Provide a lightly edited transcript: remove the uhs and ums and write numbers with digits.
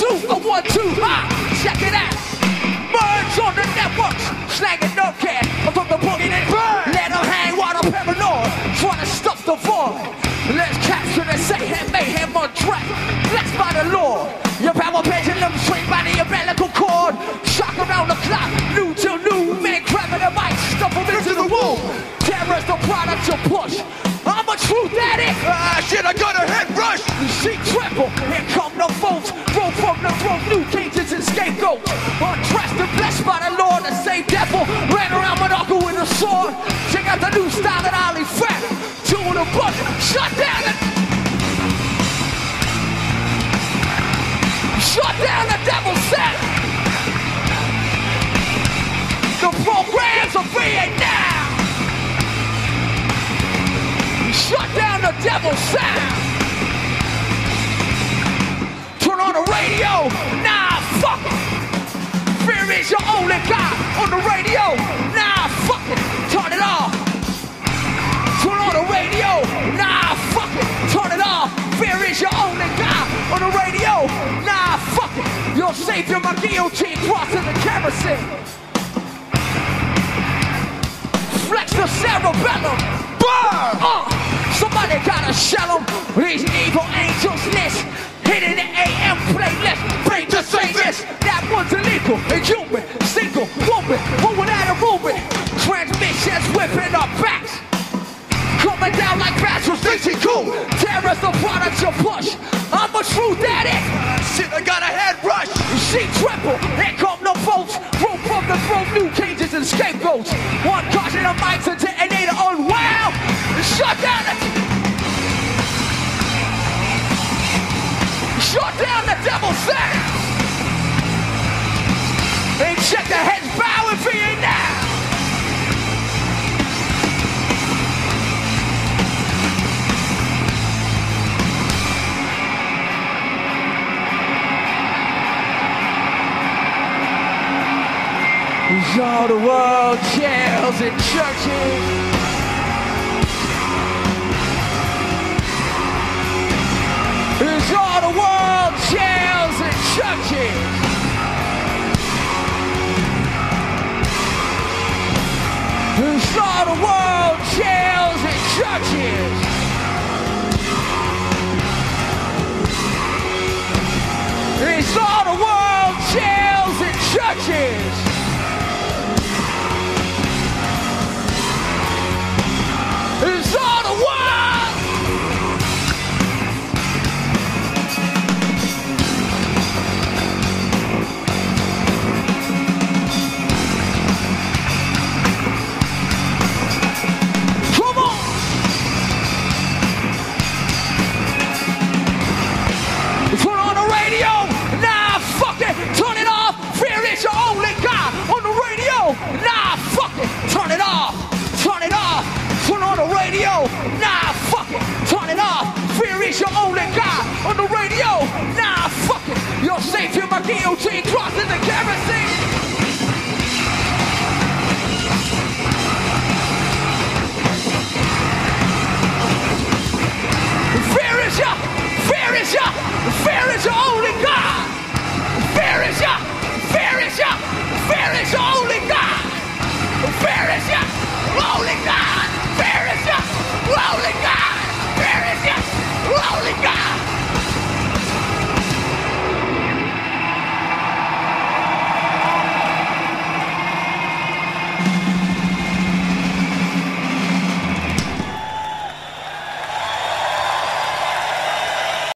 two, a 1-2, ha! Check it out. Birds on the networks, slanging Nerdcat. I'm from the boogie that burn. Let them hang while I'm paranoid, trying to stuff the void. Let's capture the Satan mayhem on track. Blessed by the Lord. Your power pendulum straight by the umbilical cord. Shock around the clock, new till noon. Man grabbing the mic, stuff them into the womb. Terror's the product you push. I'm a truth addict. Ah, shit, I got a head rush. She triple, here come the folks. Roll from the road, new cages and scapegoats. Undressed and blessed by the Lord, the same devil. Ran around with uncle with a sword. Check out the new style that Ali Fat. Two in a buck, shut down the... Shut down the devil set. The programs are being now. Shut down the devil's sound. Turn on the radio. Nah, fuck it. Fear is your only God. On the radio. Nah, fuck it. Turn it off. Turn on the radio. Nah, fuck it. Turn it off. Fear is your only God. On the radio. Nah, fuck it. Your savior, my guillotine, crossing the kerosene. Flex the cerebellum. Somebody gotta shell them. These evil angels list hitting the AM playlist. Bring the this. That one's illegal, inhuman, single woman, woman out of movement. Transmissions whipping our backs, coming down like bats from Stacy Cool. Terrorists the products you push. I'm a true daddy. Shit, I got a head rush. She triple, here come the folks. Room from the throne, new cages and scapegoats. One caution of mics and detonator on wow. Shut down the... Shut down the devil's sound. And check the heads bowing for you now. All the world, jails and churches. It's all the world, jails and churches. It's all the world, jails and churches. It's all